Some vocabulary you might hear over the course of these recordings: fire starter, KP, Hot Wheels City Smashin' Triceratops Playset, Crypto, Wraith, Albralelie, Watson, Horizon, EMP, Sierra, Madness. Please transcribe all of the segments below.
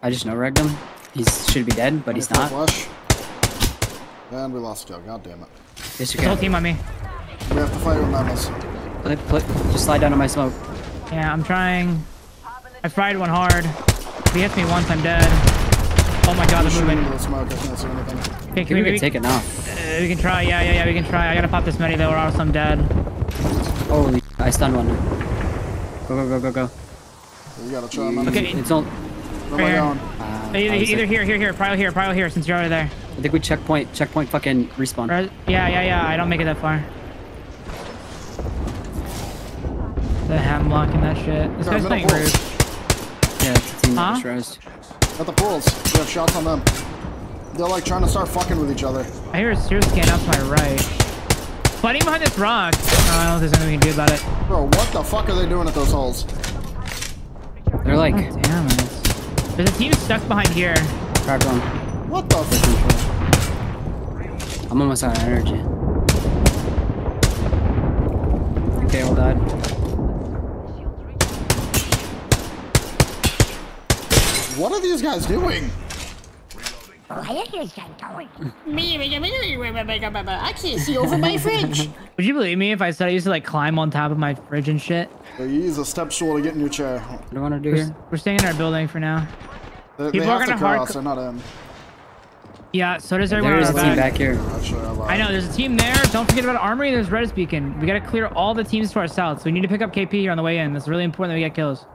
I just no-regged him. He should be dead, but he's not. Flush. And we lost Joe, god damn it. It's okay. The whole team on me. We have to fight with mammals. Just slide down to my smoke. Yeah, I'm trying. I fried one hard. If he hits me once, I'm dead. Oh my god, I'm moving. Okay, can we take enough. We can try, yeah, we can try. I gotta pop this many though, or else I'm dead. Holy, I stunned one. Go. You gotta try, man. Okay, it's all. Where am I going? Either here, pile here, since you're already there. I think we checkpoint fucking respawn. Yeah, I don't make it that far. The hamlock and that shit. This guy's playing rude. Yeah, it's a team that just got the pools. We have shots on them. They're like trying to start fucking with each other. I hear a steer scan up to my right. Fighting behind this rock. No, I don't think there's anything we can do about it. Bro, what the fuck are they doing at those holes? They're like... God damn it. There's a team stuck behind here. Cracked one. What the fuck? I'm almost out of energy. I think they all died. What are these guys doing? I can't see over my fridge. Would you believe me if I said I used to like climb on top of my fridge and shit? You use a step stool to get in your chair. What do you want to do here? We're staying in our building for now. People are gonna hard. They're not in. Yeah, so does everyone. There's a team back here. I know. There's a team there. Don't forget about Armory. There's Redis Beacon. We gotta clear all the teams to our south. So we need to pick up KP here on the way in. That's really important that we get kills.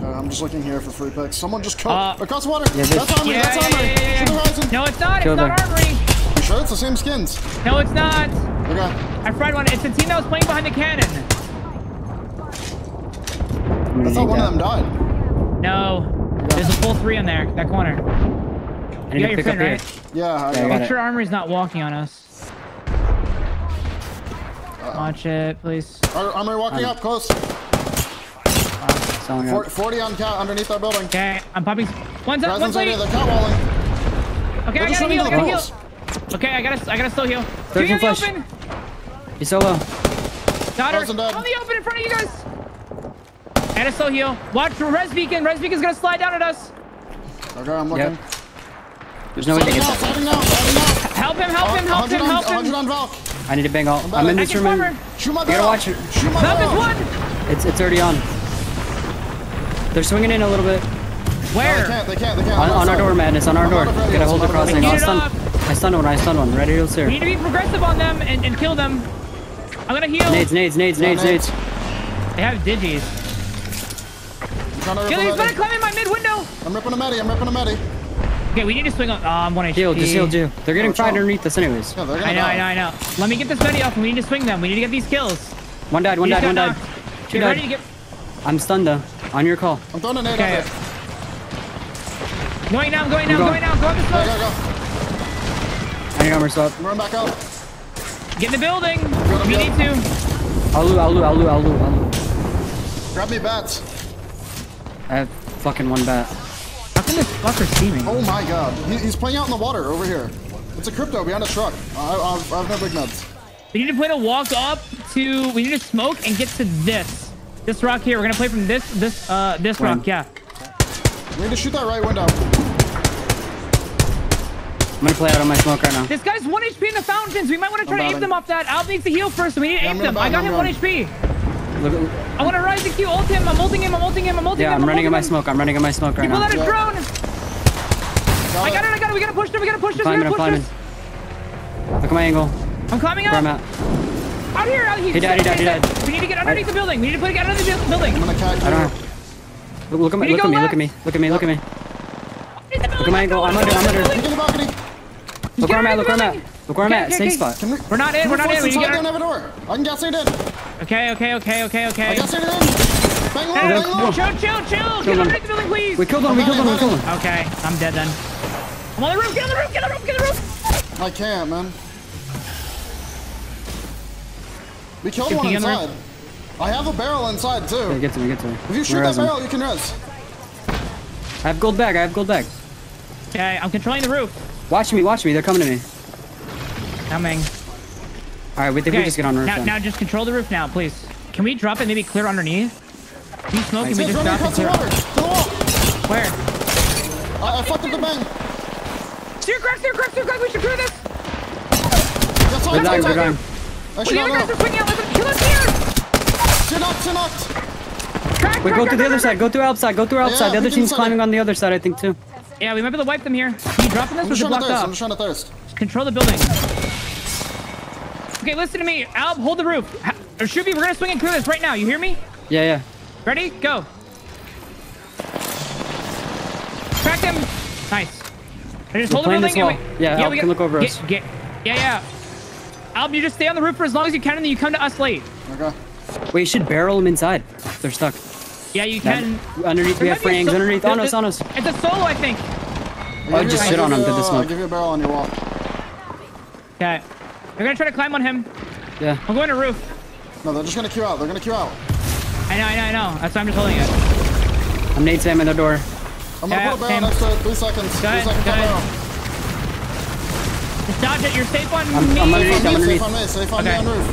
I'm just looking here for free picks. Someone just cut across water. Yeah, that's Armory. Yeah, that's Armory. Yeah. Shoot the Horizon. No, it's not. It's not Armory. You sure it's the same skins? No, it's not. Okay. I fried one. It's the team that was playing behind the cannon. I thought one of them died. No. Yeah. There's a full 3 in there. That corner. You got your fin, right? Yeah, I got it. Make sure Armory's not walking on us. Launch it, please. Armory walking up close. 40 on cat underneath our building. Okay, I'm popping. One's up, one's late. They're catwalling. Okay, I gotta heal, Okay, I gotta slow heal. Two in the open. He's solo. Got her. On the open in front of you guys. I gotta slow heal. Watch for Res Beacon. Res Beacon's gonna slide down at us. Okay, I'm looking. Yep. There's no way to get that. Help him. I need to bang all. I'm in this room. You gotta watch it. It's already on. They're swinging in a little bit. Where? No, they can't. On our door, man. It's on our door. You gotta hold the crossing. I stunned one. Ready to clear. We need to be progressive on them and kill them. I'm gonna heal. Nades. They have digis. He's gonna climb in my mid window. I'm ripping a Medi. Okay, we need to swing on. I'm one HP. Heal. They're getting fried underneath us, anyways. Yeah, I know. Let me get this Medi off. We need to swing them. We need to get these kills. One died. Two died. I'm stunned though. On your call. I'm throwing a nade on it. Going now. Go up the slope. Go. I need armor slope. I'm running back up. Get in the building. If you need to. I'll loot. Grab me bats. I have fucking one bat. How can this fucker see me? Oh my god. He's playing out in the water over here. It's a crypto behind a truck. I have no big nuts. We need to play to walk up to... We need to smoke and get to this. This rock here, we're gonna play from this rock, yeah. We need to shoot that right window. I'm gonna play out on my smoke right now. This guy's 1 HP in the fountains. We might want to try to aim them off that. Alb needs to heal first, so we need to aim them. I got him 1 HP. I want to rise the Q, ult him. I'm ulting him. Yeah, I'm running in my smoke right now. He pulled out a drone. I got it. We gotta push them. We gotta push them. Look at my angle. I'm climbing up. Where I'm at. Out here, out here. He died. We need to get underneath the building. I don't know. Look at me. Look at my angle. I'm under. Look where I'm at. Safe spot. We're not in. We get another door. I can guess it in. Okay. I guess it in. Bang low. Chill. Get underneath the building, please. We killed him. Okay, I'm dead then. I'm on the roof. Get on the roof. I can't, man. We killed one inside. I have a barrel inside too. Okay, get to me. If you shoot that barrel, you can res. I have gold bag. Okay, I'm controlling the roof. Watch me. They're coming to me. Coming. All right, we just get on roof now. Now just control the roof now, please. Can we drop it? Maybe clear underneath. Can we just drop it? Where? I I fucked up the bang. Steer crack, we should do this. We're dying. The other guys are swinging out, let them kill us here. Chin up. Wait, go to the outside. The other team's climbing on the other side, I think, too. Yeah, we might be able to wipe them here. Are you dropping this? We're blocked up. I'm trying to thirst. Control the building. Okay, listen to me. Alb, hold the roof. Or Shuby, we're gonna swing and clear this right now. You hear me? Yeah. Ready? Go. Crack them. Nice. Just hold the building. Yeah, Alb can look over us. Yeah. Alb, you just stay on the roof for as long as you can, and then you come to us late. Okay. Wait, you should barrel them inside. They're stuck. Yeah, you can. Underneath, we have Frangs. Underneath, on us. It's a solo, I think. Oh, just sit on him. Did the smoke. I'll give you a barrel on your wall. Okay. They're gonna try to climb on him. Yeah. I'm going to roof. No, they're just gonna queue out. I know. That's why I'm just holding it. I'm nade Sam in the door. I'm gonna put a barrel next to 3 seconds. Go ahead. Just dodge it. You're safe on me. I'm underneath. Safe on me on roof.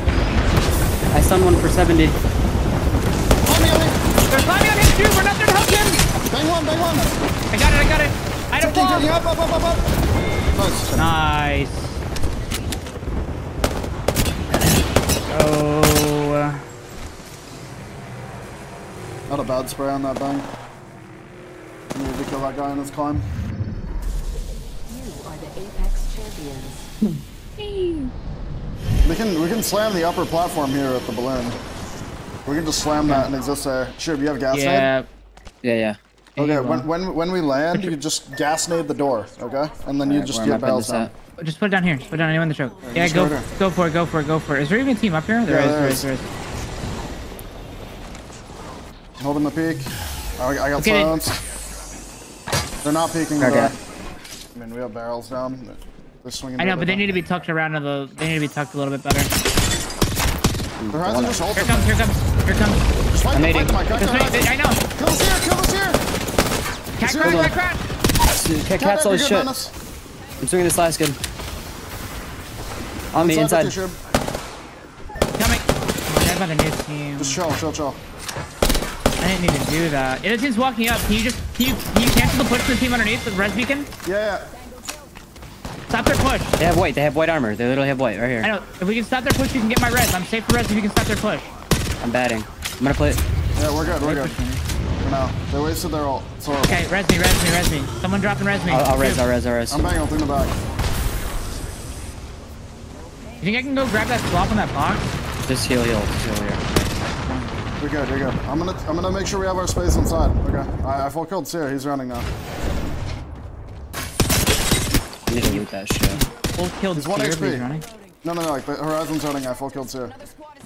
I stunned one for 70. They're climbing on him too. We're not there to help him. Bang one. I got it. I don't know. Up. Nice. Oh. Not a bad spray on that bang. I need to kill that guy in his climb. You are the Apex champions. We can slam the upper platform here at the balloon. We can just slam that and exist there. Sure, you have gas nade? Yeah. Okay, when we land, you just gas nade the door, okay? And then you just get barrels down. Just put it down here. Just put it down. Anyone in the choke. Right, yeah, go for it. Is there even a team up here? There is. Holding the peak. I got silenced. They're not peeking the door. I mean, we have barrels down. They're swinging. I know, but they need to be tucked around. They need to be tucked a little bit better. Horizon just holds. Here comes. Just fight them. I know. Kill us here. Cat cats all this shit. I'm doing this last gun. On me, inside. Coming. I'm on the new team. Just chill. I didn't need to do that. The other team's walking up. Can you cancel the push to the team underneath with res beacon? Yeah. Stop their push. They have white armor. They literally have white right here. I know. If we can stop their push, you can get my res. I'm safe for res if you can stop their push. I'm batting. I'm gonna play it. Yeah, we're good. For now. They wasted their ult. Okay, res me. Someone dropping res me. I'll res. I'm banging through the back. You think I can go grab that swap on that box? Just heal here. We're good. I'm gonna make sure we have our space inside. Okay. I full killed Sierra. He's running now. With that shit. Full killed. He's 1 HP. No, like the Horizon's running. I full killed too.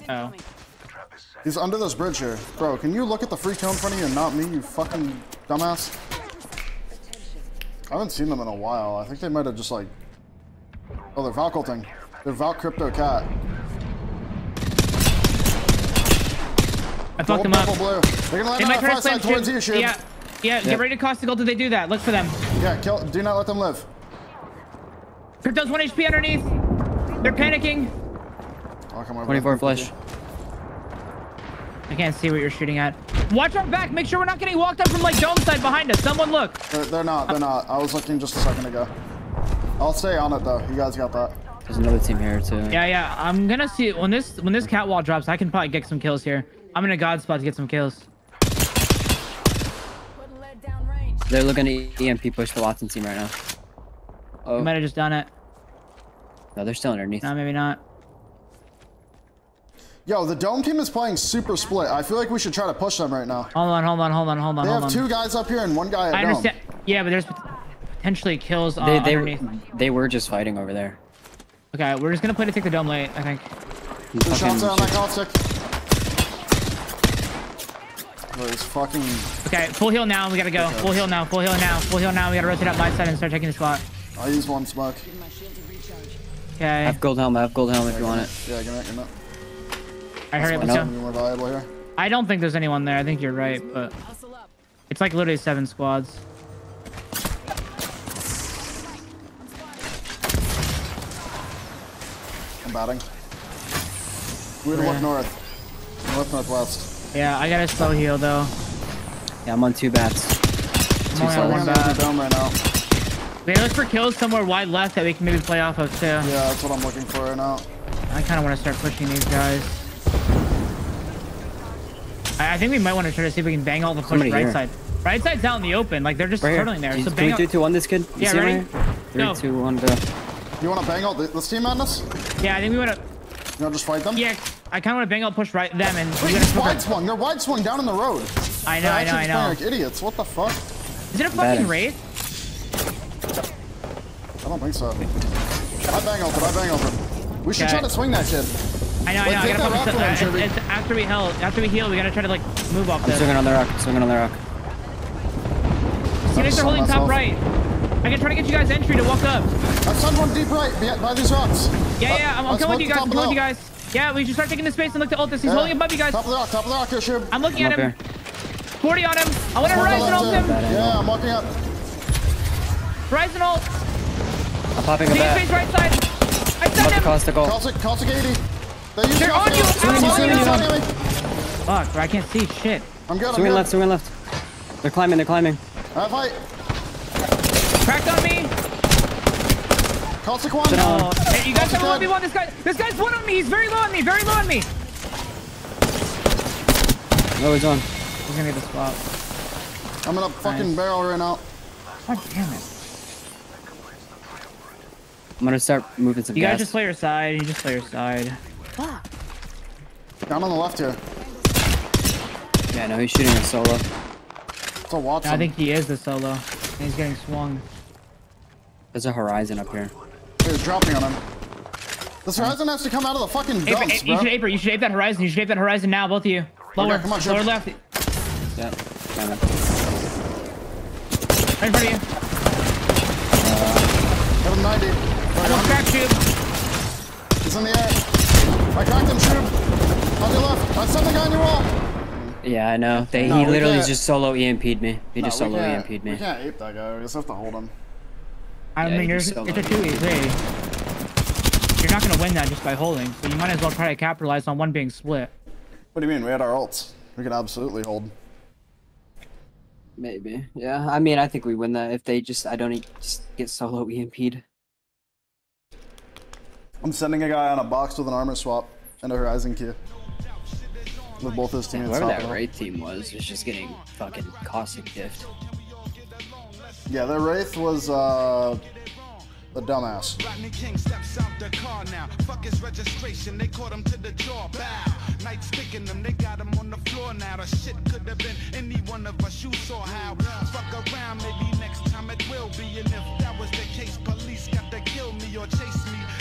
Oh. He's under this bridge here. Bro, can you look at the free kill in front of you and not me, you fucking dumbass? I haven't seen them in a while. I think they might have just like... Oh, they're Valculting. They're Valk Crypto Cat. I fucked them up. Blue. They're gonna land on that side towards you, Shib. Yeah, get ready to cost the gold if they do that. Look for them. Yeah, do not let them live. Crypto's 1 HP underneath. They're panicking. I'll come over. 24 flesh. I can't see what you're shooting at. Watch our back. Make sure we're not getting walked up from like dome side behind us. Someone look. They're not. I was looking just a second ago. I'll stay on it though. You guys got that. There's another team here too. Yeah. I'm gonna see when this cat wall drops. I can probably get some kills here. I'm in a god spot to get some kills. They're looking at EMP push for Watson team right now. Oh. We might have just done it. No, they're still underneath. No, maybe not. Yo, the dome team is playing super split. I feel like we should try to push them right now. Hold on. They have two guys up here and one guy at dome. I understand. Yeah, but there's potentially kills underneath. They were just fighting over there. Okay, we're just going to play to take the dome late, I think. Two shots around that caustic. Fucking... Okay, full heal now. We got to go. Okay. Full heal now. We got to rotate up my side and start taking the spot. I use one smoke. Okay. I have gold helmet if you want it. Yeah, give me that. Alright, hurry up. I don't think there's anyone there. I think you're right, but... It's like literally 7 squads. I'm batting. We're gonna look north. Northwest. Yeah, I got a slow heal though. Yeah, I'm on 2 bats. Down right now. They look for kills somewhere wide left that we can maybe play off of too. Yeah, that's what I'm looking for right now. I kind of want to start pushing these guys. I think we might want to try to see if we can bang all the push right side. Right side's out in the open, like they're just turtling there. So bang out. 3, 2, 1 this kid. Yeah, ready? 3, 2, 1 go. You want to bang out this team madness? Yeah, I think we want to. You want to just fight them? Yeah, I kind of want to bang out push right them and. Wait, you're wide swung down in the road. I know, I know. Playing like idiots, what the fuck? Is it a fucking Wraith? I don't think so. I bang open. We should try to swing that kid. I know, I know. After we heal, we gotta try to like move off this. Swinging on the rock. See, like they're holding top right. I can try to get you guys entry to walk up. I've stunned one deep right by these rocks. Yeah, yeah. I'm coming with you guys. Yeah, we should start taking the space and look to ult this. He's holding above you guys. Top of the rock. Here, I'm looking at him. 40 on him. I want to Horizon ult him. Yeah, I'm walking up. Horizon ult. I'm popping him back. Space right side. I stunned him. Caustic 80. They're on you! Fuck, bro, I can't see shit. I'm good, swing left. They're climbing, Alright, fight. Cracked on me. Caustic 1. No. Hey, you guys have 1v1. This guy's 1 on me. He's very low on me, No, he's on. We're gonna get the spot. I'm gonna fucking barrel right now. God damn it. I'm gonna start moving some gas. You guys just play your side. Fuck. I'm on the left here. Yeah, no, he's shooting a solo. It's a Watson. I think he is the solo. And he's getting swung. There's a Horizon up here. He's dropping on him. This Horizon has to come out of the fucking dumps, bro. You should ape that Horizon. Now, both of you. Lower, okay, come on, lower left. Yeah, right in front of you. Got him 90. I don't crack you. He's in the air. I cracked him, Shroom. On your left. I sent the guy on your wall. Yeah, I know. He literally just solo EMP'd me. We can't ape that guy. We just have to hold him. I mean, it's a 2v3. You're not going to win that just by holding. So you might as well try to capitalize on one being split. What do you mean? We had our ults. We could absolutely hold. Maybe. Yeah, I mean, I think we win that if they just, just get solo EMP'd. I'm sending a guy on a box with an armor swap and a Horizon queue. With both his teammates. Whoever that Wraith team was just getting fucking caustic diffed. Yeah, the Wraith was the dumbass.